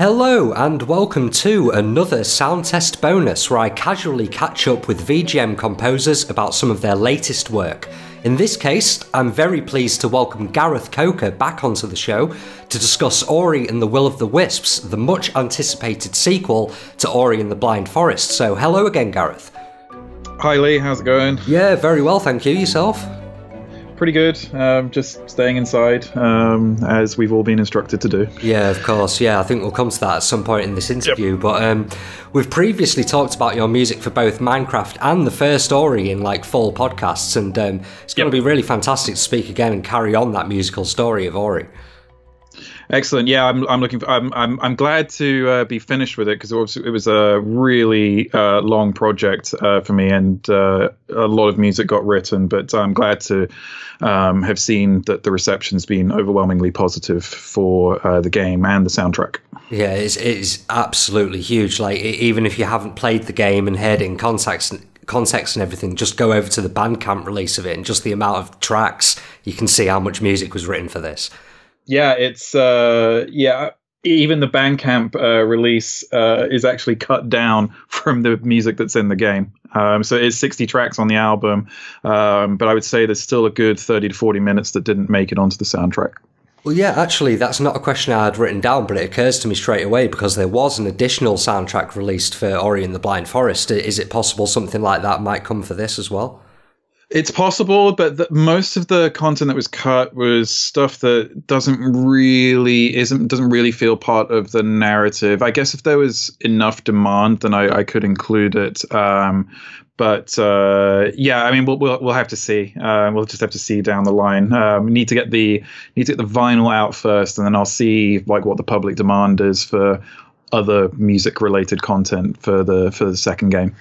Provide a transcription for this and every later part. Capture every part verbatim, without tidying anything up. Hello and welcome to another sound test bonus where I casually catch up with V G M composers about some of their latest work. In this case, I'm very pleased to welcome Gareth Coker back onto the show to discuss Ori and the Will of the Wisps, the much anticipated sequel to Ori and the Blind Forest. So hello again, Gareth. Hi Lee, how's it going? Yeah, very well, thank you. Yourself? Pretty good, um, just staying inside, um, as we've all been instructed to do. Yeah, of course, yeah, I think we'll come to that at some point in this interview, yep. but um, we've previously talked about your music for both Minecraft and the first Ori in, like, full podcasts, and um, it's going to yep. be really fantastic to speak again and carry on that musical story of Ori. Excellent. Yeah, I'm. I'm looking. For, I'm. I'm. I'm glad to uh, be finished with it because it, it was a really uh, long project uh, for me, and uh, a lot of music got written. But I'm glad to um, have seen that the reception's been overwhelmingly positive for uh, the game and the soundtrack. Yeah, it's it's absolutely huge. Like even if you haven't played the game and heard it in context, context and everything, just go over to the Bandcamp release of it, and just the amount of tracks you can see how much music was written for this. Yeah, it's uh, yeah. Even the Bandcamp uh, release uh, is actually cut down from the music that's in the game. Um, so it's sixty tracks on the album, um, but I would say there's still a good thirty to forty minutes that didn't make it onto the soundtrack. Well, yeah, actually, that's not a question I had written down, but it occurs to me straight away because there was an additional soundtrack released for Ori and the Blind Forest. Is it possible something like that might come for this as well? It's possible, but the, most of the content that was cut was stuff that doesn't really isn't doesn't really feel part of the narrative. I guess if there was enough demand, then I, I could include it. Um, but uh, yeah, I mean, we'll, we'll we'll have to see. Uh, we'll just have to see down the line. Um, we need to get the need to get the vinyl out first, and then I'll see like what the public demand is for other music related content for the for the second game.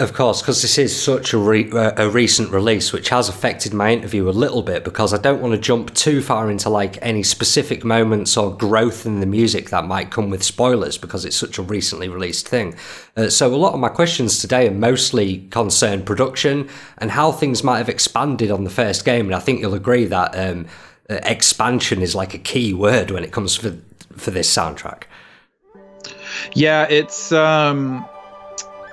Of course, because this is such a, re a recent release, which has affected my interview a little bit because I don't want to jump too far into like any specific moments or growth in the music that might come with spoilers because it's such a recently released thing. Uh, so a lot of my questions today are mostly concerned production and how things might have expanded on the first game. And I think you'll agree that um, expansion is like a key word when it comes for, for this soundtrack. Yeah, it's, um,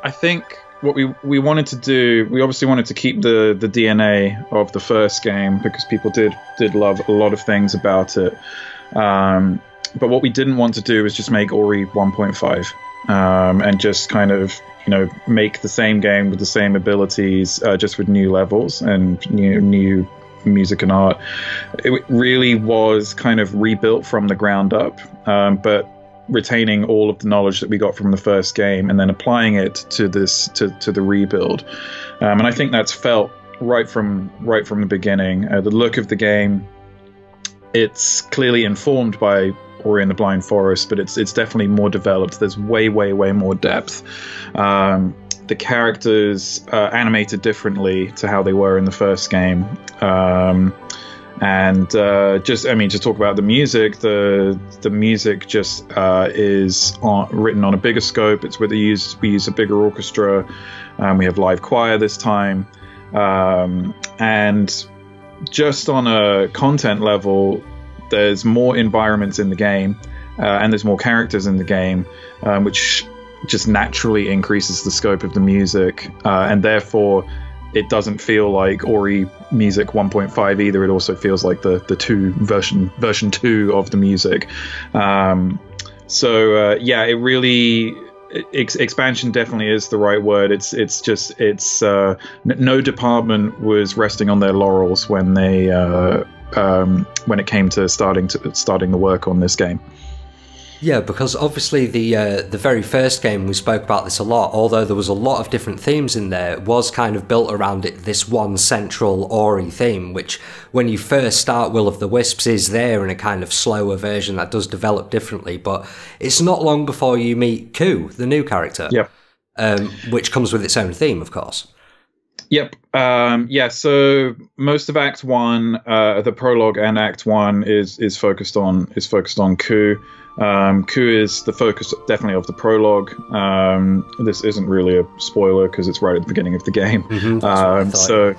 I think... What we we wanted to do, we obviously wanted to keep the the D N A of the first game because people did did love a lot of things about it. Um, but what we didn't want to do was just make Ori one point five um, and just kind of you know make the same game with the same abilities, uh, just with new levels and new new music and art. It really was kind of rebuilt from the ground up, um, but. retaining all of the knowledge that we got from the first game and then applying it to this to, to the rebuild, um, and I think that's felt right from right from the beginning. Uh, the look of the game, it's clearly informed by Ori and the Blind Forest, but it's it's definitely more developed. There's way way way more depth. Um, the characters uh, animated differently to how they were in the first game. Um, And uh, just, I mean, to talk about the music, the the music just uh, is on, written on a bigger scope. It's where they use we use a bigger orchestra, um, we have live choir this time, um, and just on a content level, there's more environments in the game, uh, and there's more characters in the game, um, which just naturally increases the scope of the music, uh, and therefore. It doesn't feel like Ori music one point five either. It also feels like the the two version version two of the music. Um, so uh, yeah, it really ex expansion definitely is the right word. It's it's just it's uh, n no department was resting on their laurels when they uh, um, when it came to starting to starting the work on this game. Yeah, because obviously the uh, the very first game, we spoke about this a lot, although there was a lot of different themes in there, it was kind of built around it, this one central Ori theme, which when you first start Will of the Wisps is there in a kind of slower version that does develop differently, but it's not long before you meet Ku, the new character, yeah. um, which comes with its own theme, of course. Yep. Um, yeah. So most of Act One, uh, the prologue and Act One is is focused on is focused on Ku. Um, Ku is the focus definitely of the prologue. Um, this isn't really a spoiler because it's right at the beginning of the game. Mm-hmm, um, so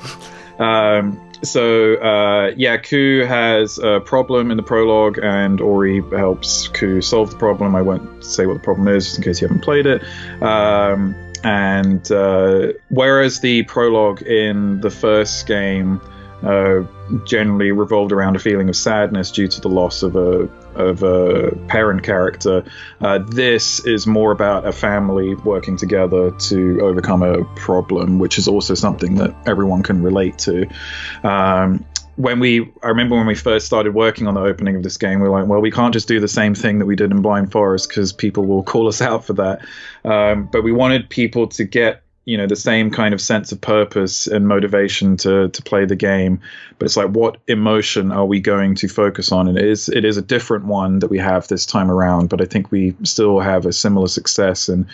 um, So, uh, yeah, Ku has a problem in the prologue, and Ori helps Ku solve the problem. I won't say what the problem is, just in case you haven't played it. Um, and uh, whereas the prologue in the first game uh, generally revolved around a feeling of sadness due to the loss of a of a parent character, uh, this is more about a family working together to overcome a problem, which is also something that everyone can relate to. Um, when we, I remember when we first started working on the opening of this game, we were like, well, we can't just do the same thing that we did in Blind Forest because people will call us out for that. Um, but we wanted people to get, you know, the same kind of sense of purpose and motivation to to play the game, but it's like, what emotion are we going to focus on? And it is it is a different one that we have this time around, but I think we still have a similar success in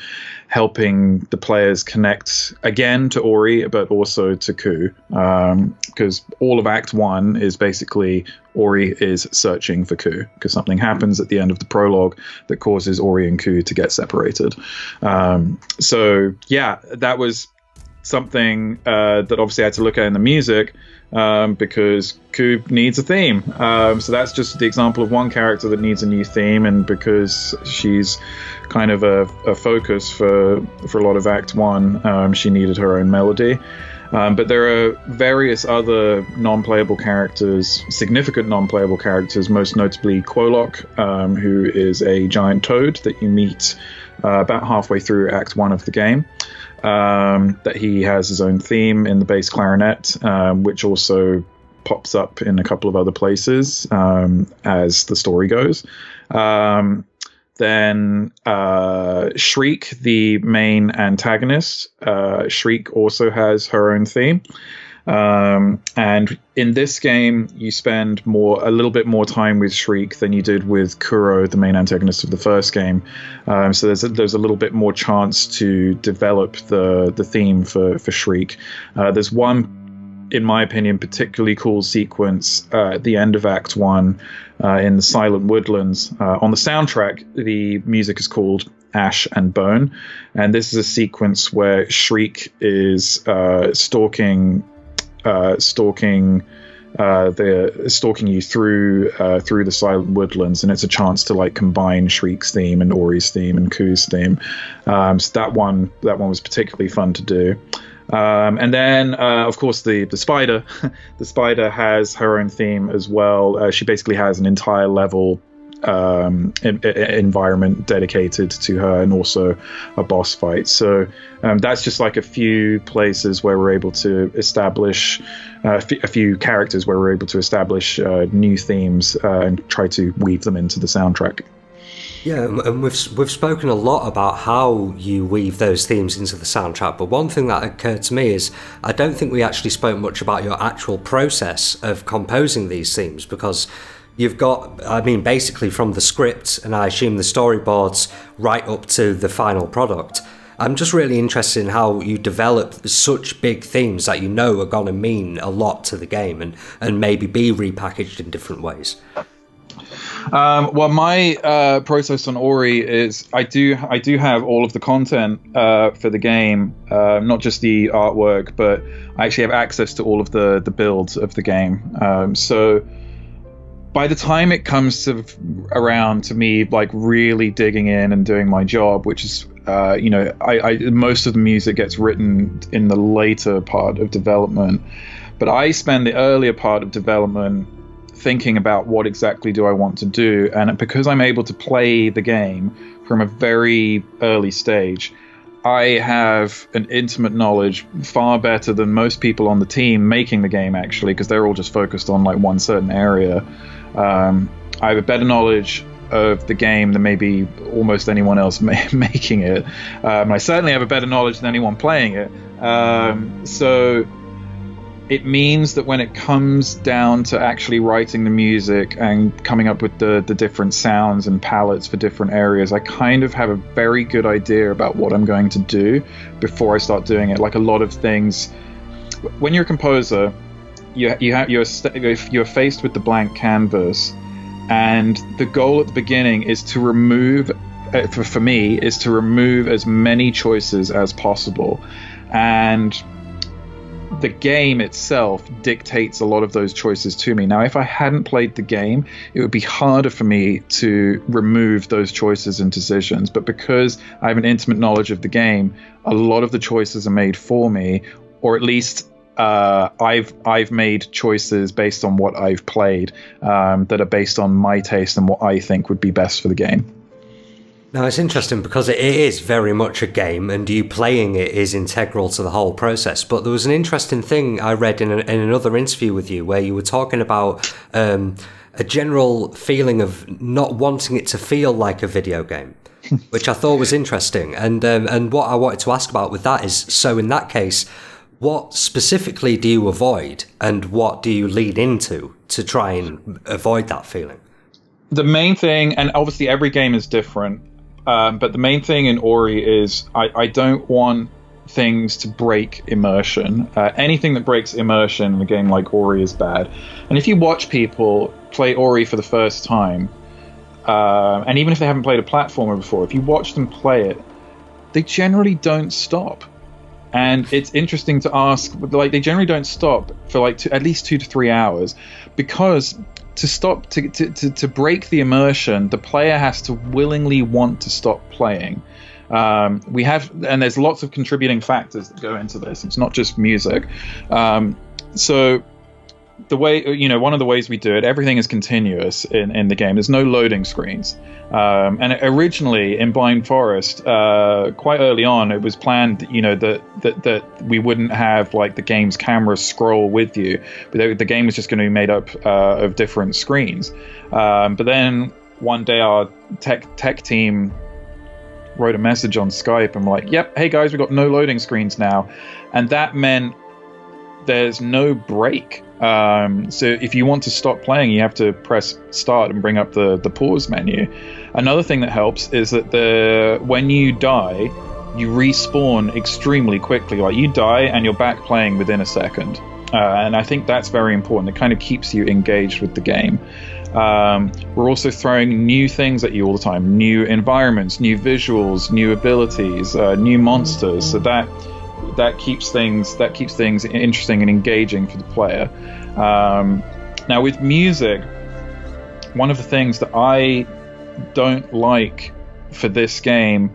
helping the players connect again to Ori, but also to Ku, um, because all of Act One is basically Ori is searching for Ku, because something happens at the end of the prologue that causes Ori and Ku to get separated. Um, so, yeah, that was something uh, that obviously I had to look at in the music, um, because Ku needs a theme. Um, so that's just the example of one character that needs a new theme, and because she's kind of a, a focus for, for a lot of Act One, um, she needed her own melody. Um, but there are various other non-playable characters, significant non-playable characters, most notably Kwolok, um, who is a giant toad that you meet uh, about halfway through Act One of the game. Um, that he has his own theme in the bass clarinet, um, which also pops up in a couple of other places um, as the story goes. Um, Then uh, Shriek, the main antagonist, uh, Shriek also has her own theme. Um, and in this game, you spend more a little bit more time with Shriek than you did with Kuro, the main antagonist of the first game. Um, so there's a, there's a little bit more chance to develop the the theme for, for Shriek. Uh, there's one, in my opinion, particularly cool sequence uh, at the end of Act One uh, in the Silent Woodlands. Uh, on the soundtrack, the music is called Ash and Bone, and this is a sequence where Shriek is uh, stalking, uh, stalking, uh, the stalking you through uh, through the Silent Woodlands, and it's a chance to like combine Shriek's theme and Ori's theme and Ku's theme. Um, so that one, that one was particularly fun to do. Um, and then, uh, of course, the, the spider, the spider has her own theme as well. Uh, she basically has an entire level um, in, in, environment dedicated to her, and also a boss fight. So um, that's just like a few places where we're able to establish uh, f- a few characters where we're able to establish uh, new themes uh, and try to weave them into the soundtrack. Yeah, and we've we've spoken a lot about how you weave those themes into the soundtrack, but one thing that occurred to me is I don't think we actually spoke much about your actual process of composing these themes, because you've got, I mean, basically from the script and I assume the storyboards right up to the final product. I'm just really interested in how you develop such big themes that you know are going to mean a lot to the game and, and maybe be repackaged in different ways. Um, well, my uh, process on Ori is I do I do have all of the content uh, for the game, uh, not just the artwork, but I actually have access to all of the the builds of the game. Um, so by the time it comes to around to me like really digging in and doing my job, which is uh, you know I, I most of the music gets written in the later part of development, but I spend the earlier part of development thinking about what exactly do I want to do. And because I'm able to play the game from a very early stage, I have an intimate knowledge far better than most people on the team making the game, actually, because they're all just focused on like one certain area. Um, I have a better knowledge of the game than maybe almost anyone else ma- making it. Um, I certainly have a better knowledge than anyone playing it. Um, so... It means that when it comes down to actually writing the music and coming up with the, the different sounds and palettes for different areas, I kind of have a very good idea about what I'm going to do before I start doing it. Like a lot of things, when you're a composer, you, you have, you're, you're faced with the blank canvas, and the goal at the beginning is to remove, for, for me, is to remove as many choices as possible. And the game itself dictates a lot of those choices to me. Now, if I hadn't played the game, it would be harder for me to remove those choices and decisions. But because I have an intimate knowledge of the game, a lot of the choices are made for me, or at least uh, I've I've made choices based on what I've played um, that are based on my taste and what I think would be best for the game. Now, it's interesting because it is very much a game and you playing it is integral to the whole process. But there was an interesting thing I read in, a, in another interview with you where you were talking about um, a general feeling of not wanting it to feel like a video game, which I thought was interesting. And, um, and what I wanted to ask about with that is, so in that case, what specifically do you avoid and what do you lean into to try and avoid that feeling? The main thing, and obviously every game is different, Um, but the main thing in Ori is I, I don't want things to break immersion. Uh, anything that breaks immersion in a game like Ori is bad. And if you watch people play Ori for the first time, uh, and even if they haven't played a platformer before, if you watch them play it, they generally don't stop. And it's interesting to ask, like, they generally don't stop for like two, at least two to three hours, because to stop, to, to, to break the immersion, the player has to willingly want to stop playing. Um, we have, and there's lots of contributing factors that go into this. It's not just music. Um, so the way, you know, one of the ways we do it, everything is continuous in, in the game. There's no loading screens. Um, and originally in Blind Forest, uh, quite early on, it was planned, you know, that, that, that we wouldn't have like the game's camera scroll with you, but they, the game was just going to be made up uh, of different screens. Um, but then one day our tech tech team wrote a message on Skype and were like, yep, hey guys, we've got no loading screens now. And that meant there's no break. Um, so if you want to stop playing, you have to press start and bring up the, the pause menu. Another thing that helps is that the when you die, you respawn extremely quickly. Like, you die and you're back playing within a second. Uh, and I think that's very important. It kind of keeps you engaged with the game. Um, we're also throwing new things at you all the time. New environments, new visuals, new abilities, uh, new monsters. So that... that keeps things that keeps things interesting and engaging for the player. Um, now with music, one of the things that I don't like for this game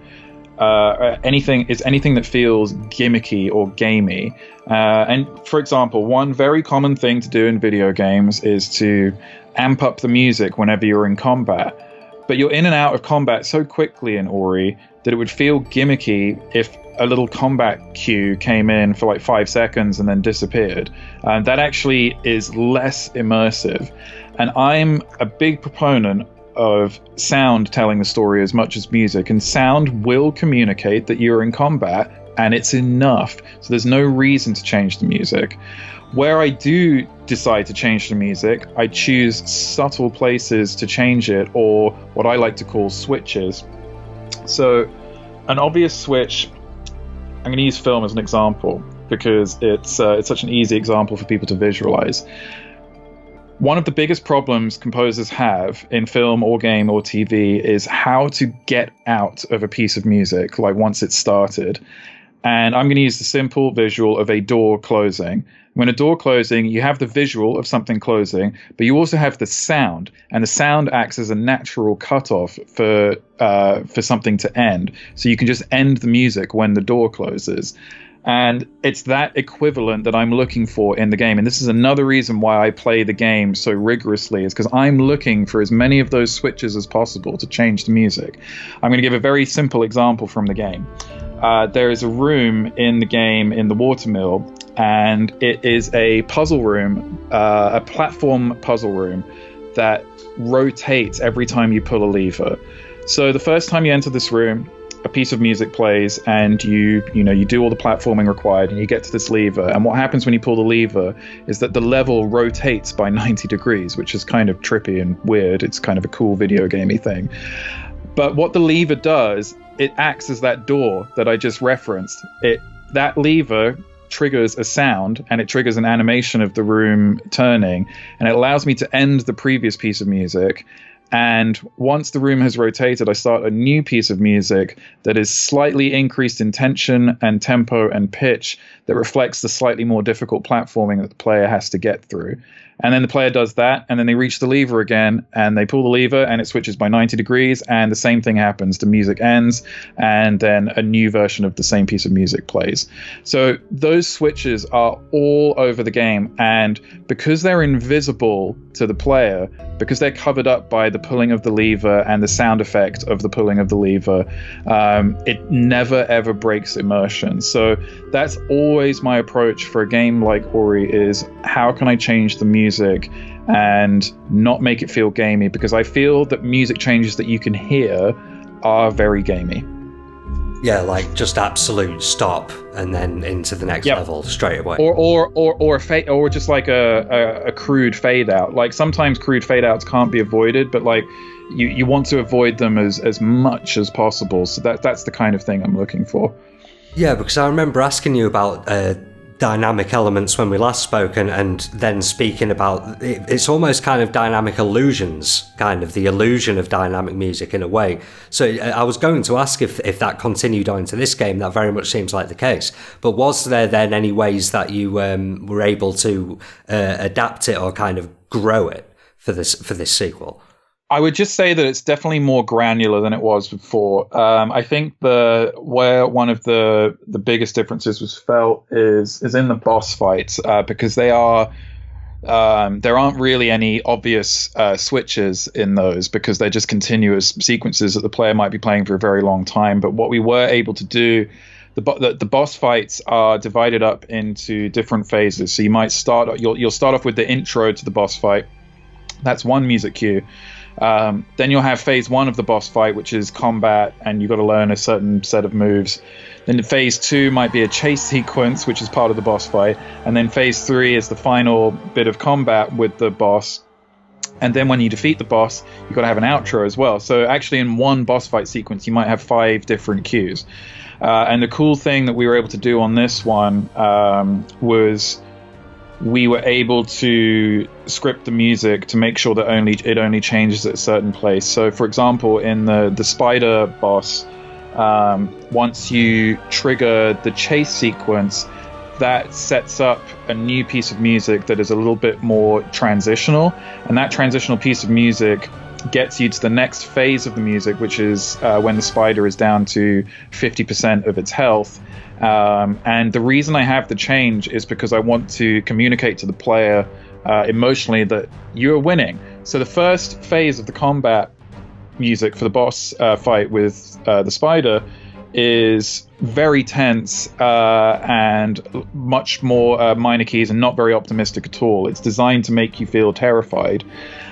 uh, anything is anything that feels gimmicky or gamey. Uh, and for example, one very common thing to do in video games is to amp up the music whenever you're in combat. But you're in and out of combat so quickly in Ori that it would feel gimmicky if a little combat cue came in for like five seconds and then disappeared. And that actually is less immersive. And I'm a big proponent of sound telling the story as much as music. And sound will communicate that you're in combat, and it's enough. So there's no reason to change the music. Where I do decide to change the music, I choose subtle places to change it, or what I like to call switches. So an obvious switch, I'm going to use film as an example because it's, uh, it's such an easy example for people to visualize. One of the biggest problems composers have in film or game or T V is how to get out of a piece of music, like once it's started. And I'm going to use the simple visual of a door closing. When a door closing, you have the visual of something closing, but you also have the sound, and the sound acts as a natural cutoff for uh, for something to end. So you can just end the music when the door closes. And it's that equivalent that I'm looking for in the game. And this is another reason why I play the game so rigorously, is because I'm looking for as many of those switches as possible to change the music. I'm going to give a very simple example from the game. Uh, there is a room in the game in the watermill, and it is a puzzle room, uh, a platform puzzle room that rotates every time you pull a lever. So the first time you enter this room, a piece of music plays, and you you know you do all the platforming required, and you get to this lever. And what happens when you pull the lever is that the level rotates by ninety degrees, which is kind of trippy and weird. It's kind of a cool video gamey thing. But what the lever does, it acts as that door that I just referenced. It that lever triggers a sound, and it triggers an animation of the room turning, and it allows me to end the previous piece of music And once the room has rotated, I start a new piece of music that is slightly increased in tension and tempo and pitch that reflects the slightly more difficult platforming that the player has to get through. And then the player does that, and then they reach the lever again, and they pull the lever, and it switches by ninety degrees, and the same thing happens. The music ends, and then a new version of the same piece of music plays. So those switches are all over the game, and because they're invisible to the player, because they're covered up by the pulling of the lever and the sound effect of the pulling of the lever, um, it never ever breaks immersion. So that's always my approach for a game like Ori, is how can I change the music and not make it feel gamey, because I feel that music changes that you can hear are very gamey. Yeah, like just absolute stop and then into the next yep. level straight away. Or or or or a fade, or just like a, a, a crude fade out. Like sometimes crude fade outs can't be avoided, but like you, you want to avoid them as, as much as possible. So that that's the kind of thing I'm looking for. Yeah, because I remember asking you about uh, dynamic elements when we last spoke, and, and then speaking about it, it's almost kind of dynamic illusions, kind of the illusion of dynamic music in a way. So I was going to ask if, if that continued on to this game. That very much seems like the case, but was there then any ways that you um, were able to uh, adapt it or kind of grow it for this for this sequel? I would just say that it's definitely more granular than it was before. Um, I think the where one of the the biggest differences was felt is is in the boss fights, uh, because they are um, there aren't really any obvious uh, switches in those, because they're just continuous sequences that the player might be playing for a very long time. But what we were able to do, the the, the boss fights are divided up into different phases. So you might start you'll you'll start off with the intro to the boss fight. That's one music cue. Um, then you'll have phase one of the boss fight, which is combat, and you've got to learn a certain set of moves. Then phase two might be a chase sequence, which is part of the boss fight. And then phase three is the final bit of combat with the boss. And then when you defeat the boss, you've got to have an outro as well. So actually in one boss fight sequence, you might have five different cues. Uh, and the cool thing that we were able to do on this one um, was... we were able to script the music to make sure that only it only changes at a certain place. So, for example, in the, the spider boss, um, once you trigger the chase sequence, that sets up a new piece of music that is a little bit more transitional. And that transitional piece of music gets you to the next phase of the music, which is uh, when the spider is down to fifty percent of its health. Um, and the reason I have the change is because I want to communicate to the player uh, emotionally that you are winning. So the first phase of the combat music for the boss uh, fight with uh, the spider is very tense uh, and much more uh, minor keys and not very optimistic at all. It's designed to make you feel terrified.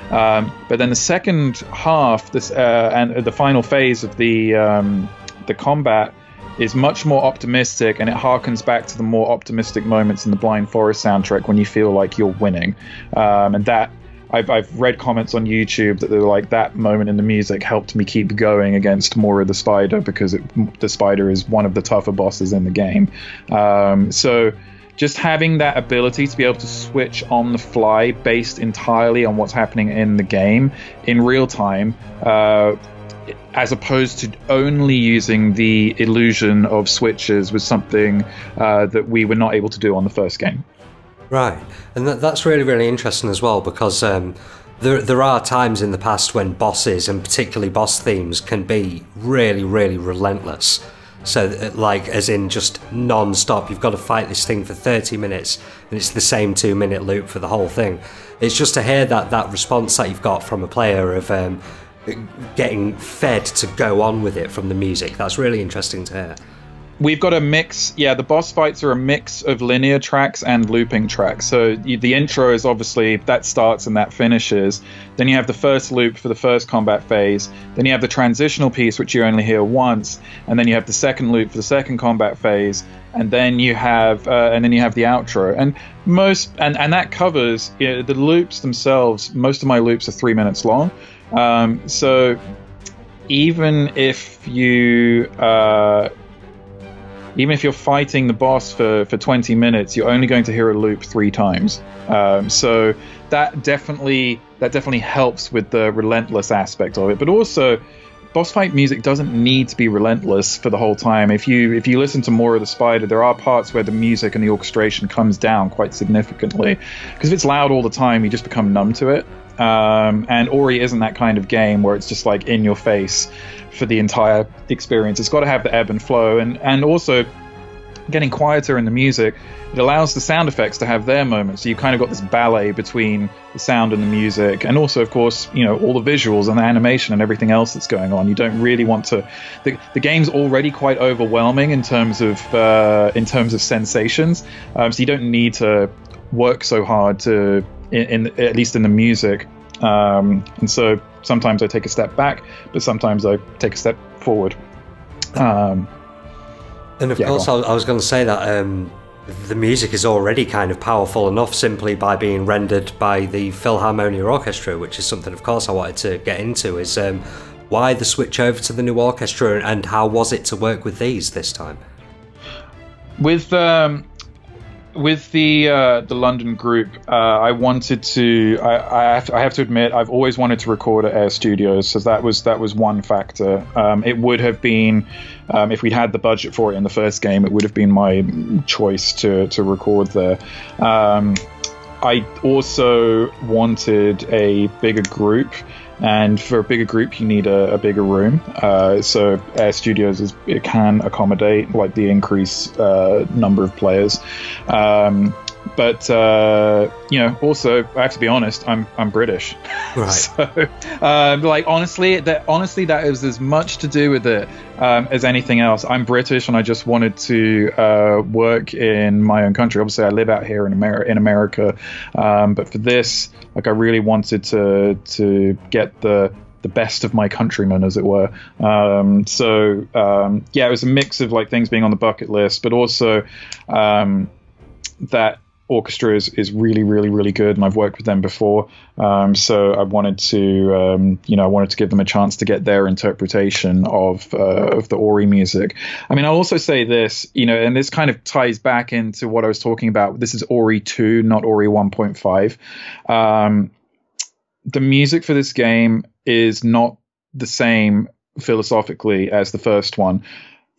Um, but then the second half, this uh, and the final phase of the um, the combat is much more optimistic, and it harkens back to the more optimistic moments in the Blind Forest soundtrack when you feel like you're winning. Um, and that, I've, I've read comments on YouTube that they're like, that moment in the music helped me keep going against Mora the Spider, because it, the spider is one of the tougher bosses in the game. Um, so just having that ability to be able to switch on the fly based entirely on what's happening in the game in real time, uh, as opposed to only using the illusion of switches, was something uh, that we were not able to do on the first game. Right, and that, that's really, really interesting as well, because um, there, there are times in the past when bosses, and particularly boss themes, can be really, really relentless. So, like, as in just non-stop, you've got to fight this thing for thirty minutes, and it's the same two-minute loop for the whole thing. It's just to hear that, that response that you've got from a player of... Um, getting fed to go on with it from the music. That's really interesting to hear. We've got a mix. Yeah, the boss fights are a mix of linear tracks and looping tracks. So the intro is obviously that starts and that finishes. Then you have the first loop for the first combat phase. Then you have the transitional piece, which you only hear once. And then you have the second loop for the second combat phase. And then you have uh, and then you have the outro, and most and and that covers, you know, the loops themselves. Most of my loops are three minutes long, um, so even if you uh, even if you're fighting the boss for, for twenty minutes, you're only going to hear a loop three times. Um, so that definitely that definitely helps with the relentless aspect of it. But also, boss fight music doesn't need to be relentless for the whole time. If you if you listen to Mora the Spider, there are parts where the music and the orchestration comes down quite significantly. Because if it's loud all the time, you just become numb to it. Um, and Ori isn't that kind of game where it's just like in your face for the entire experience. It's got to have the ebb and flow, and, and also getting quieter in the music, it allows the sound effects to have their moment. So you kind of got this ballet between the sound and the music, and also, of course, you know, all the visuals and the animation and everything else that's going on. You don't really want to. The, the game's already quite overwhelming in terms of uh, in terms of sensations, um, so you don't need to work so hard to. In, in at least in the music, um, and so sometimes I take a step back, but sometimes I take a step forward. Um, and of yeah, course, I was going to say that um, the music is already kind of powerful enough simply by being rendered by the Philharmonia Orchestra, which is something, of course, I wanted to get into. Is um, why the switch over to the new orchestra, and how was it to work with these this time? With um, With the uh, the London group, uh, I wanted to. I, I, have to, I have to admit, I've always wanted to record at Air Studios, so that was that was one factor. Um, it would have been, um, if we'd had the budget for it in the first game, it would have been my choice to to record there. Um, I also wanted a bigger group, and for a bigger group, you need a, a bigger room. Uh, so Air Studios is, it can accommodate like the increased uh, number of players. Um, but uh, you know, also I have to be honest, I'm I'm British, right? So uh, like honestly, that honestly that is as much to do with it um, as anything else. I'm British, and I just wanted to uh, work in my own country. Obviously, I live out here in America, in America, um, but for this. Like I really wanted to to get the the best of my countrymen, as it were. Um, so um, yeah, it was a mix of like things being on the bucket list, but also um, that orchestra is is really really really good, and I've worked with them before. Um, so I wanted to um, you know I wanted to give them a chance to get their interpretation of uh, of the Ori music. I mean, I'll also say this, you know, and this kind of ties back into what I was talking about. This is Ori two, not Ori one point five. Um, the music for this game is not the same philosophically as the first one.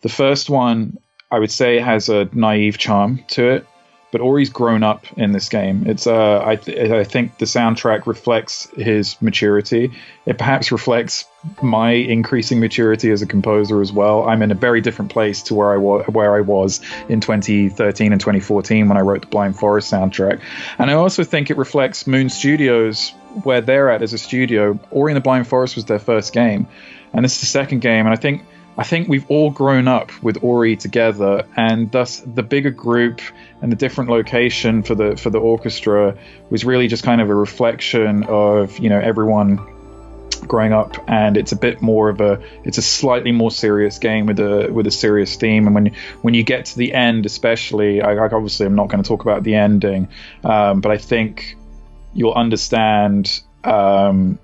The first one, I would say, has a naive charm to it. But Ori's grown up in this game. It's uh, I, th I think the soundtrack reflects his maturity. It perhaps reflects my increasing maturity as a composer as well. I'm in a very different place to where I was where I was in twenty thirteen and twenty fourteen when I wrote the Blind Forest soundtrack. And I also think it reflects Moon Studios, where they're at as a studio. Ori and the Blind Forest was their first game, and this is the second game. And I think. I think we've all grown up with Ori together, and thus the bigger group and the different location for the for the orchestra was really just kind of a reflection of, you know, everyone growing up. And it's a bit more of a it's a slightly more serious game with a with a serious theme. And when when you get to the end, especially, I, I obviously I'm not going to talk about the ending, um, but I think you'll understand um,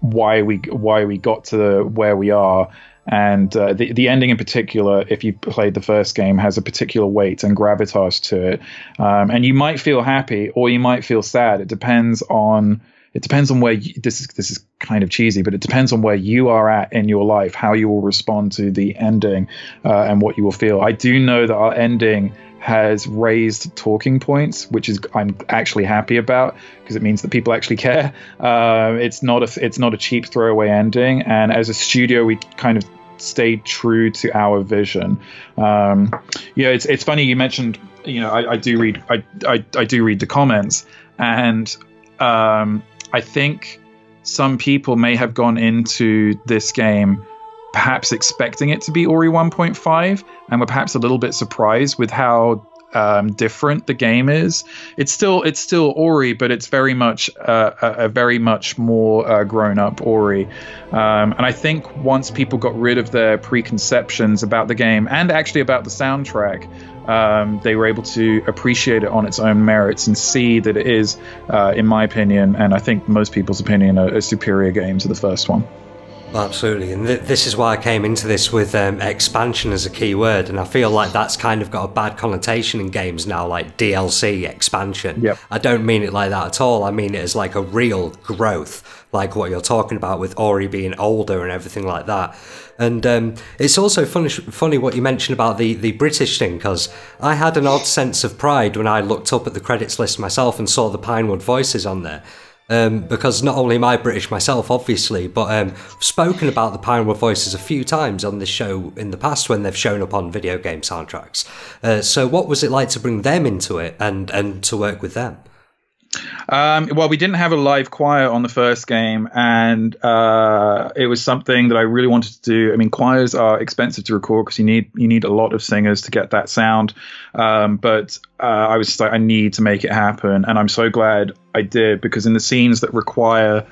why we why we got to where we are. And uh, the, the ending in particular, if you played the first game, has a particular weight and gravitas to it. Um, and you might feel happy or you might feel sad. It depends on it depends on where you, this is this is kind of cheesy, but it depends on where you are at in your life, how you will respond to the ending uh, and what you will feel. I do know that our ending has raised talking points, which is I'm actually happy about, because it means that people actually care. Uh, it's not a it's not a cheap throwaway ending. And as a studio, we kind of stayed true to our vision. Um, yeah, it's it's funny you mentioned. You know, I, I do read I, I I do read the comments, and um, I think some people may have gone into this game perhaps expecting it to be Ori one point five, and we're perhaps a little bit surprised with how um, different the game is. It's still it's still Ori, but it's very much uh, a, a very much more uh, grown up Ori. Um, and I think once people got rid of their preconceptions about the game and actually about the soundtrack, um, they were able to appreciate it on its own merits and see that it is, uh, in my opinion, and I think most people's opinion, a, a superior game to the first one. Absolutely, and th this is why I came into this with um, expansion as a key word, and I feel like that's kind of got a bad connotation in games now, like D L C, expansion. Yep. I don't mean it like that at all. I mean it as like a real growth, like what you're talking about with Ori being older and everything like that. And um, it's also funny, funny what you mentioned about the, the British thing, because I had an odd sense of pride when I looked up at the credits list myself and saw the Pinewood Voices on there. Um, because not only am I British myself, obviously, but um, I've spoken about the Pinewood Voices a few times on this show in the past when they've shown up on video game soundtracks. Uh, so what was it like to bring them into it and, and to work with them? Um, well, we didn't have a live choir on the first game, and uh, it was something that I really wanted to do. I mean, choirs are expensive to record because you need you need a lot of singers to get that sound. Um, but uh, I was just like, I need to make it happen, and I'm so glad I did, because in the scenes that require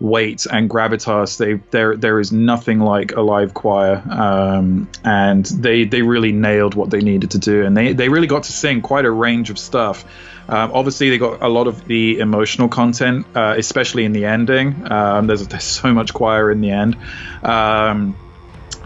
weight and gravitas, they there there is nothing like a live choir, um, and they they really nailed what they needed to do, and they they really got to sing quite a range of stuff. Um, obviously, they got a lot of the emotional content, uh, especially in the ending. Um, there's there's so much choir in the end. Um,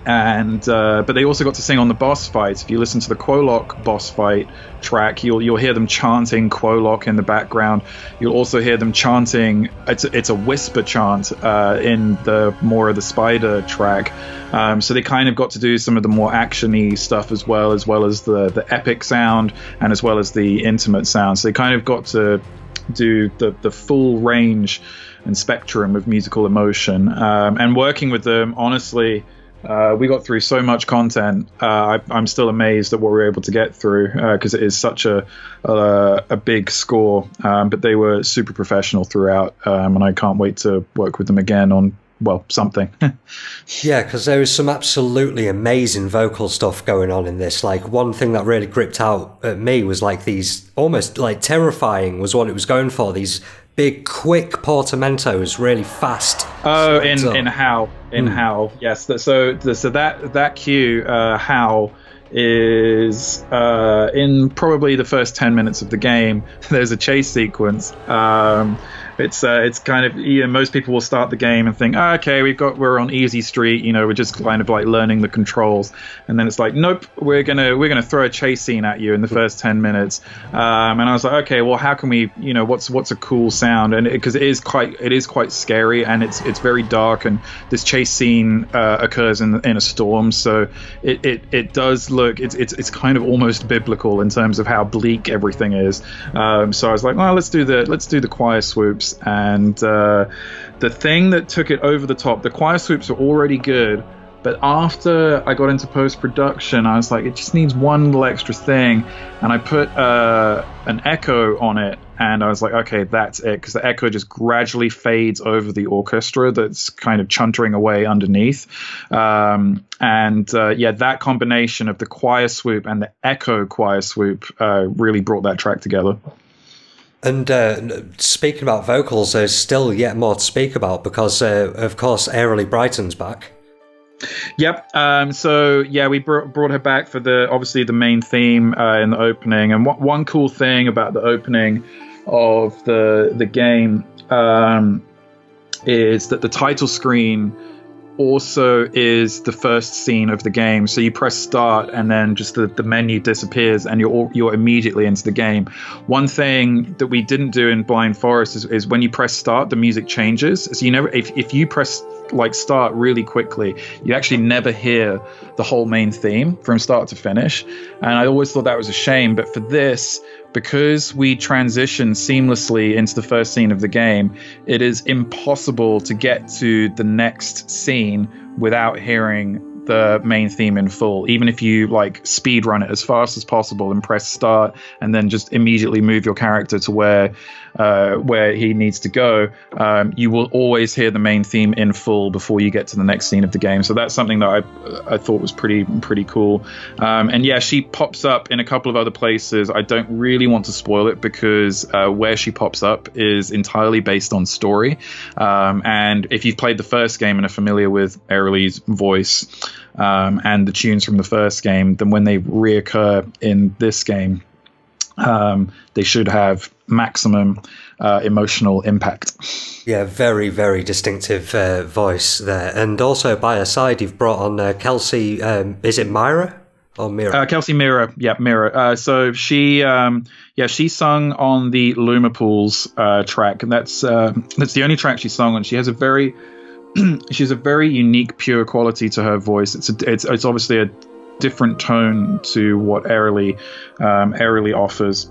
And uh, but they also got to sing on the boss fights. If you listen to the Kwolok boss fight track, you'll you'll hear them chanting Kwolok in the background. You'll also hear them chanting. It's a, it's a whisper chant uh, in the Mora the Spider track. Um, so they kind of got to do some of the more actiony stuff as well, as well as the the epic sound and as well as the intimate sound. So they kind of got to do the the full range and spectrum of musical emotion. Um, and working with them, honestly. Uh, we got through so much content. Uh, I, I'm still amazed at what we were able to get through, because uh, it is such a a, a big score. Um, but they were super professional throughout, um, and I can't wait to work with them again on, well, something. Yeah, because there was some absolutely amazing vocal stuff going on in this. Like, one thing that really gripped out at me was like these almost like terrifying was what it was going for. These big, quick portamentos, really fast. Oh, in up. in Howl, in mm. Howl, yes. So, so that that cue, uh, Howl, is uh, in probably the first ten minutes of the game. There's a chase sequence. Um, it's uh, it's kind of, you know, most people will start the game and think, oh, okay, we've got we're on easy street, you know, we're just kind of like learning the controls, and then it's like, nope, we're gonna we're gonna throw a chase scene at you in the first ten minutes. Um, and I was like, okay, well, how can we, you know, what's what's a cool sound? And because it, it is quite it is quite scary, and it's it's very dark, and this chase scene uh, occurs in in a storm, so it it it does look it's it's it's kind of almost biblical in terms of how bleak everything is. Um, so I was like, well, let's do the let's do the choir swoops. And uh, the thing that took it over the top, the choir swoops were already good, but after I got into post-production, I was like, it just needs one little extra thing. And I put uh, an echo on it, and I was like, okay, that's it, because the echo just gradually fades over the orchestra that's kind of chuntering away underneath. Um, and uh, yeah, that combination of the choir swoop and the echo choir swoop uh, really brought that track together. And uh, speaking about vocals, there's still yet more to speak about, because, uh, of course, Aeralie Brighton's back. Yep. Um, so, yeah, we br brought her back for the obviously the main theme uh, in the opening. And w one cool thing about the opening of the, the game um, is that the title screen also is the first scene of the game. So you press start, and then just the, the menu disappears, and you're all, you're immediately into the game. One thing that we didn't do in Blind Forest is, is when you press start, the music changes. So you never, if, if you press like start really quickly, you actually never hear the whole main theme from start to finish. And I always thought that was a shame, but for this, because we transition seamlessly into the first scene of the game, it is impossible to get to the next scene without hearing the main theme in full. Even if you like speed run it as fast as possible and press start, and then just immediately move your character to where uh, where he needs to go, um, you will always hear the main theme in full before you get to the next scene of the game. So that's something that I I thought was pretty pretty cool. Um, and yeah, she pops up in a couple of other places. I don't really want to spoil it, because uh, where she pops up is entirely based on story. Um, and if you've played the first game and are familiar with Aeralie's voice, Um, and the tunes from the first game, than when they reoccur in this game, Um, they should have maximum uh, emotional impact. Yeah, very, very distinctive uh, voice there. And also by her side, you've brought on uh, Kelsey, um, is it Myra? Oh, Myra. Uh, Kelsey Myra, yeah, Myra. Uh, so she, um, yeah, she sung on the Luma Pools uh, track, and that's uh, that's the only track she sung on. She has a very, she's a very unique, pure quality to her voice. It's a, it's it's obviously a different tone to what Aeralie, um Aeralie offers,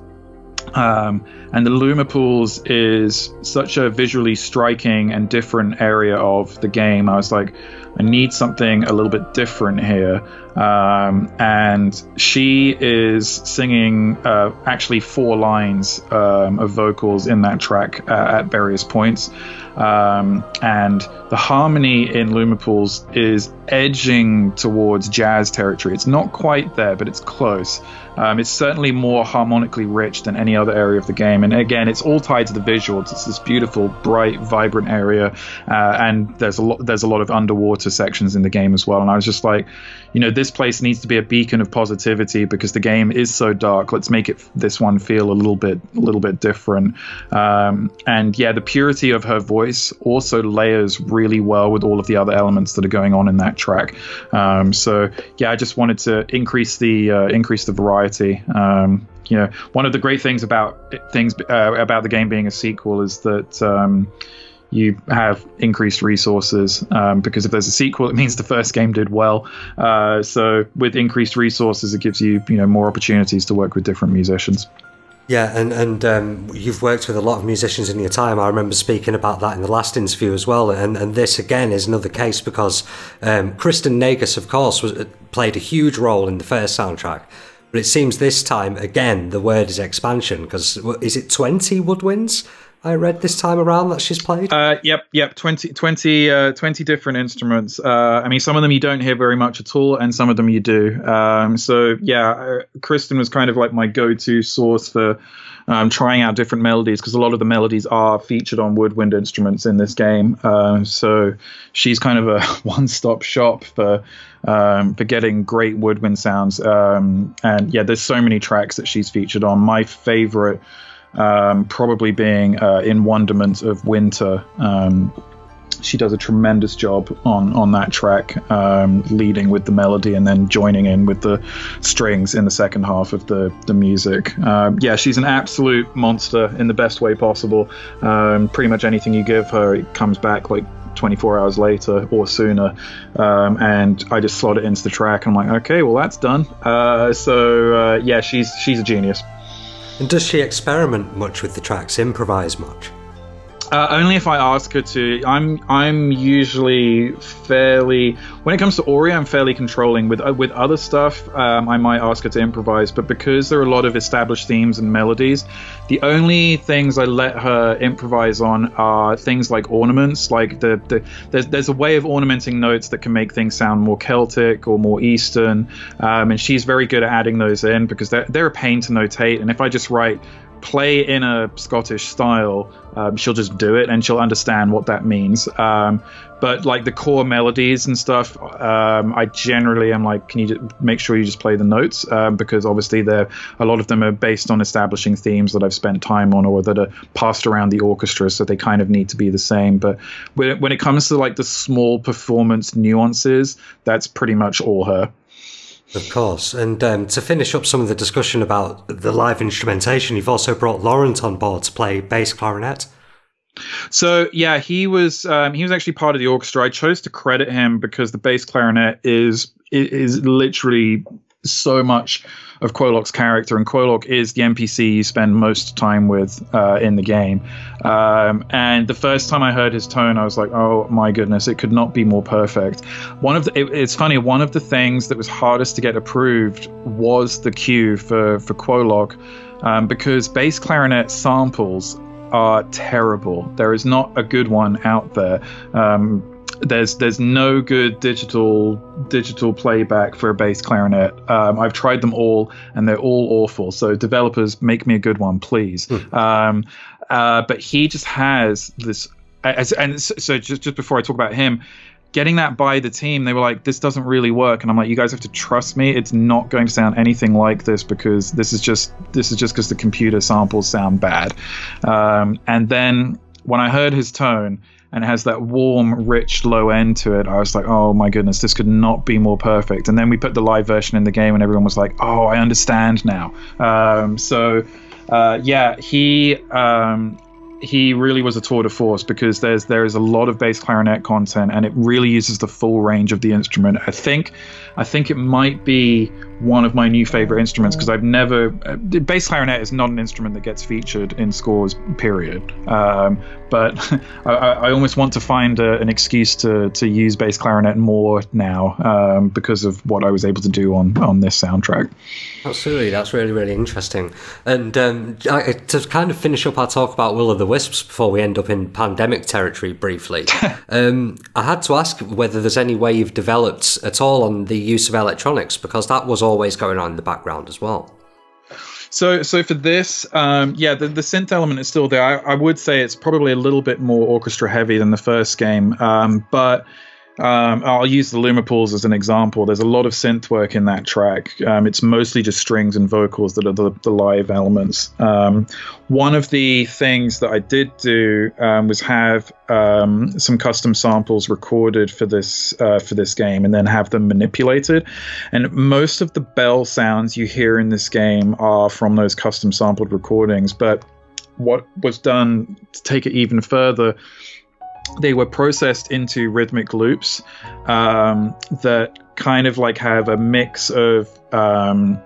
um, and the Luma Pools is such a visually striking and different area of the game. I was like, I need something a little bit different here. Um, and she is singing uh, actually four lines um, of vocals in that track uh, at various points. Um, and the harmony in Luma Pools is edging towards jazz territory. It's not quite there, but it's close. Um, it's certainly more harmonically rich than any other area of the game. And again, it's all tied to the visuals. It's this beautiful, bright, vibrant area. Uh, and there's a lot, there's a lot of underwater sections in the game as well, and I was just like, you know, this place needs to be a beacon of positivity because the game is so dark. Let's make it this one feel a little bit a little bit different. Um, and yeah, the purity of her voice also layers really well with all of the other elements that are going on in that track. Um, so yeah, I just wanted to increase the uh, increase the variety. Um, you know, one of the great things about things uh, about the game being a sequel is that um, you have increased resources, um, because if there's a sequel, it means the first game did well. Uh, so with increased resources, it gives you, you know, more opportunities to work with different musicians. Yeah, and, and um, you've worked with a lot of musicians in your time. I remember speaking about that in the last interview as well. And, and this, again, is another case because um, Kristen Negus, of course, was, played a huge role in the first soundtrack. But it seems this time, again, the word is expansion because is it twenty woodwinds I read this time around that she's played? Uh, yep, yep, twenty, twenty, uh, twenty different instruments. Uh, I mean, some of them you don't hear very much at all, and some of them you do. Um, so, yeah, Kristen was kind of like my go-to source for um, trying out different melodies, because a lot of the melodies are featured on woodwind instruments in this game. Uh, so she's kind of a one-stop shop for um, for getting great woodwind sounds. Um, and, yeah, there's so many tracks that she's featured on. My favorite... Um, probably being uh, in Wonderment of Winter. Um, she does a tremendous job on, on that track, um, leading with the melody and then joining in with the strings in the second half of the, the music. Um, yeah, she's an absolute monster in the best way possible. Um, pretty much anything you give her, it comes back like twenty-four hours later or sooner, um, and I just slot it into the track. And I'm like, okay, well, that's done. Uh, so, uh, yeah, she's she's a genius. And does she experiment much with the tracks, improvise much? Uh, only if I ask her to. I'm I'm usually fairly, when it comes to Ori, I'm fairly controlling. With uh, with other stuff, um, I might ask her to improvise, but because there are a lot of established themes and melodies, the only things I let her improvise on are things like ornaments. Like the, the there's there's a way of ornamenting notes that can make things sound more Celtic or more Eastern, um, and she's very good at adding those in because they're they're a pain to notate. And if I just write play in a Scottish style, um, she'll just do it and she'll understand what that means. Um, but like the core melodies and stuff, um, I generally am like, can you just make sure you just play the notes? Um, because obviously they're, a lot of them are based on establishing themes that I've spent time on or that are passed around the orchestra, so they kind of need to be the same. But when it, when it comes to like the small performance nuances, that's pretty much all her. Of course. And um, to finish up some of the discussion about the live instrumentation, you've also brought Laurent on board to play bass clarinet. So, yeah, he was um, he was actually part of the orchestra. I chose to credit him because the bass clarinet is is literally so much of Kwolok's character, and Kwolok is the N P C you spend most time with uh, in the game. Um, and the first time I heard his tone, I was like, oh my goodness, it could not be more perfect. One of the, it, it's funny, one of the things that was hardest to get approved was the cue for, for Kwolok, um, because bass clarinet samples are terrible. There is not a good one out there. Um, There's there's no good digital digital playback for a bass clarinet. Um, I've tried them all, and they're all awful. So developers, make me a good one, please. Mm. Um, uh, but he just has this, as, and so just just before I talk about him, getting that by the team, they were like, this doesn't really work. And I'm like, you guys have to trust me. It's not going to sound anything like this because this is just this is just because the computer samples sound bad. Um, and then when I heard his tone and it has that warm, rich low end to it, I was like, oh my goodness, this could not be more perfect. And then we put the live version in the game and everyone was like, oh, I understand now. Um, so uh, yeah, he... Um, he really was a tour de force because there's there is a lot of bass clarinet content and it really uses the full range of the instrument. I think I think it might be one of my new favorite instruments because I've never uh, bass clarinet is not an instrument that gets featured in scores, period. Um, but I, I almost want to find a, an excuse to to use bass clarinet more now um, because of what I was able to do on on this soundtrack. Absolutely, that's really really interesting. And um, I, to kind of finish up our talk about Will of the Wisps before we end up in pandemic territory briefly, um, I had to ask whether there's any way you've developed at all on the use of electronics, because that was always going on in the background as well. So, so for this, um, yeah, the, the synth element is still there. I, I would say it's probably a little bit more orchestra heavy than the first game, um, but um, I'll use the Luma Pools as an example. There's a lot of synth work in that track. Um, it's mostly just strings and vocals that are the, the live elements. Um, one of the things that I did do um, was have um, some custom samples recorded for this uh, for this game and then have them manipulated. And most of the bell sounds you hear in this game are from those custom sampled recordings. But what was done to take it even further, they were processed into rhythmic loops um, that kind of like have a mix of um,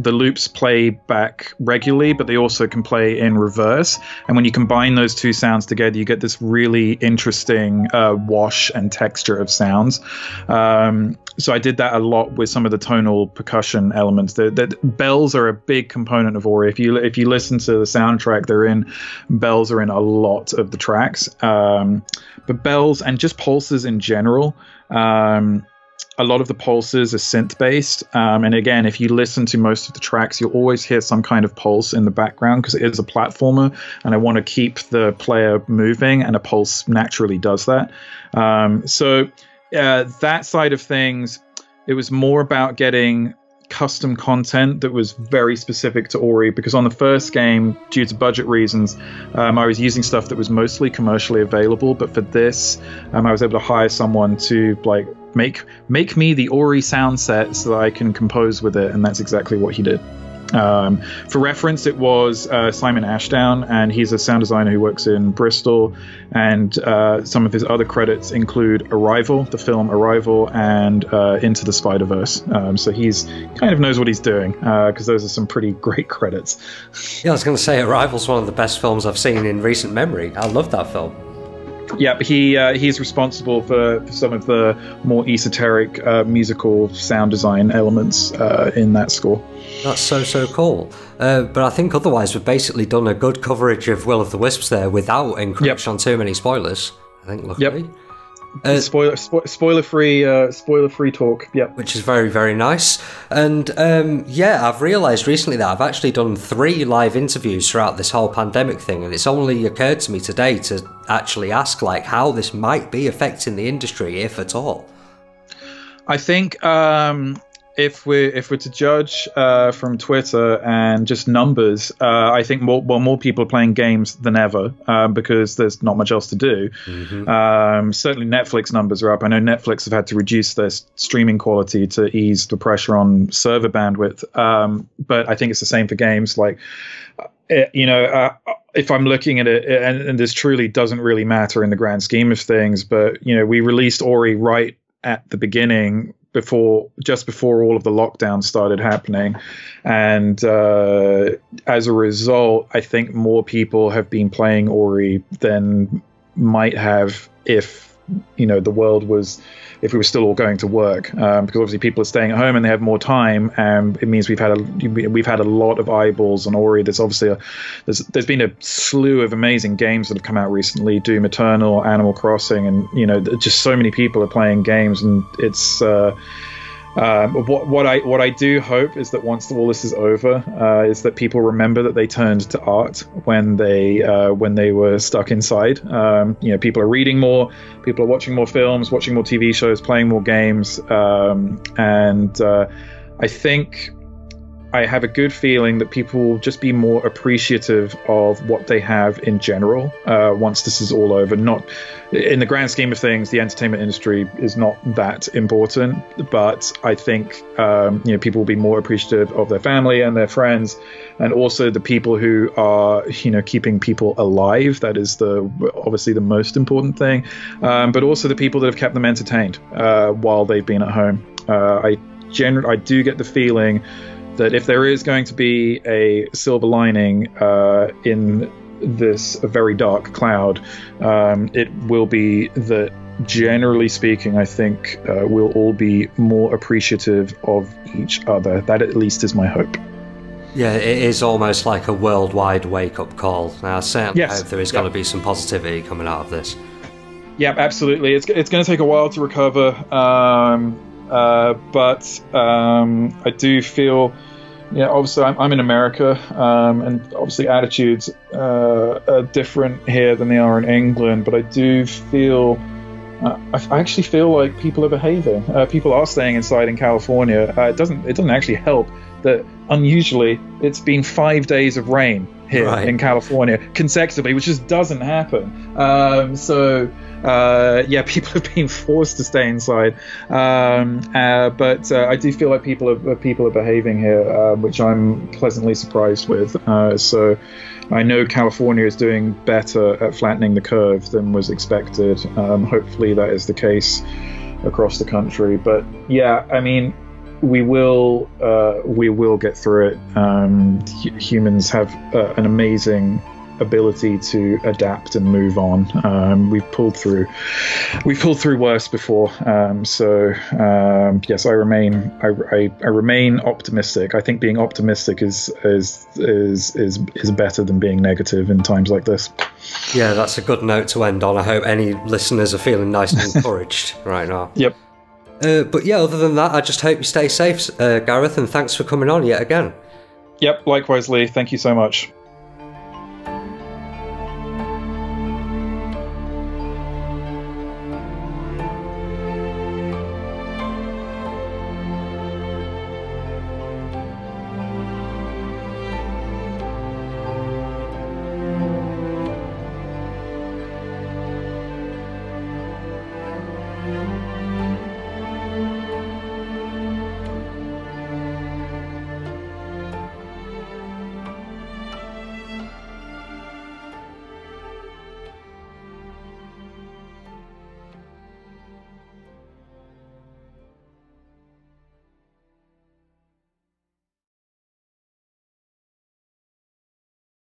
the loops play back regularly, but they also can play in reverse. And when you combine those two sounds together, you get this really interesting uh, wash and texture of sounds. Um, so I did that a lot with some of the tonal percussion elements. The, the bells are a big component of Ori. If you if you listen to the soundtrack, they're in bells are in a lot of the tracks. Um, but bells and just pulses in general. Um, A lot of the pulses are synth-based, um, and again, if you listen to most of the tracks, you'll always hear some kind of pulse in the background because it is a platformer, and I want to keep the player moving, and a pulse naturally does that. Um, so uh, that side of things, it was more about getting custom content that was very specific to Ori, because on the first game, due to budget reasons, um, I was using stuff that was mostly commercially available, but for this, um, I was able to hire someone to like make make me the Ori sound set so that I can compose with it, and that's exactly what he did. Um, for reference, it was uh, Simon Ashdown, and he's a sound designer who works in Bristol, and uh, some of his other credits include Arrival, the film Arrival, and uh, Into the Spider-Verse. Um, so he's kind of knows what he's doing, because uh, those are some pretty great credits. Yeah, I was going to say Arrival's one of the best films I've seen in recent memory. I love that film. Yep, he uh, he's responsible for, for some of the more esoteric uh, musical sound design elements uh, in that score. That's so, so cool. Uh, but I think otherwise we've basically done a good coverage of Will of the Wisps there without encroaching yep. on too many spoilers, I think, luckily. Yep. Uh, spoiler, spo spoiler-free, uh, spoiler-free talk. Yep. Which is very, very nice. And um, yeah, I've realised recently that I've actually done three live interviews throughout this whole pandemic thing, and it's only occurred to me today to actually ask, like, how this might be affecting the industry, if at all. I think um, if we're if we're to judge uh, from Twitter and just numbers, uh, I think more well more people are playing games than ever uh, because there's not much else to do. Mm-hmm. Um, certainly, Netflix numbers are up. I know Netflix have had to reduce their streaming quality to ease the pressure on server bandwidth, um, but I think it's the same for games. Like, it, you know. Uh, If I'm looking at it, and, and this truly doesn't really matter in the grand scheme of things, but you know, we released Ori right at the beginning, before just before all of the lockdown started happening, and uh, as a result, I think more people have been playing Ori than might have if you know the world was. If we were still all going to work, um, because obviously people are staying at home and they have more time, and it means we've had a we've had a lot of eyeballs on Ori. There's obviously a there's there's been a slew of amazing games that have come out recently: Doom Eternal, Animal Crossing, and you know just so many people are playing games, and it's. Uh, Um, what, what I what I do hope is that once all this is over, uh, is that people remember that they turned to art when they uh, when they were stuck inside. Um, you know, people are reading more, people are watching more films, watching more T V shows, playing more games, um, and uh, I think I have a good feeling that people will just be more appreciative of what they have in general uh, once this is all over. Not in the grand scheme of things, the entertainment industry is not that important, but I think um, you know, people will be more appreciative of their family and their friends, and also the people who are, you know, keeping people alive. That is the obviously the most important thing, um, but also the people that have kept them entertained uh, while they've been at home. Uh, I gener- I do get the feeling that if there is going to be a silver lining uh, in this very dark cloud, um, it will be that, generally speaking, I think uh, we'll all be more appreciative of each other. That at least is my hope. Yeah, it is almost like a worldwide wake-up call. Now, I certainly yes. hope there is yep. going to be some positivity coming out of this. Yeah, absolutely. It's, it's going to take a while to recover, um, uh, but um, I do feel... Yeah, obviously I'm, I'm in America, um, and obviously attitudes uh, are different here than they are in England. But I do feel, uh, I actually feel like people are behaving. Uh, people are staying inside in California. Uh, it doesn't, it doesn't actually help that unusually it's been five days of rain here right. in California consecutively, which just doesn't happen. Um, so. Uh, yeah, people have been forced to stay inside, um, uh, but uh, I do feel like people are people are behaving here, uh, which I'm pleasantly surprised with. Uh, so I know California is doing better at flattening the curve than was expected. Um, hopefully that is the case across the country. But yeah, I mean, we will uh, we will get through it. Um, hu- humans have uh, an amazing ability to adapt and move on. Um, we've pulled through. We've pulled through worse before. Um, so um, yes, I remain. I, I, I remain optimistic. I think being optimistic is is is is is better than being negative in times like this. Yeah, that's a good note to end on. I hope any listeners are feeling nice and encouraged right now. Yep. Uh, but yeah, other than that, I just hope you stay safe, uh, Gareth, and thanks for coming on yet again. Yep. Likewise, Lee. Thank you so much.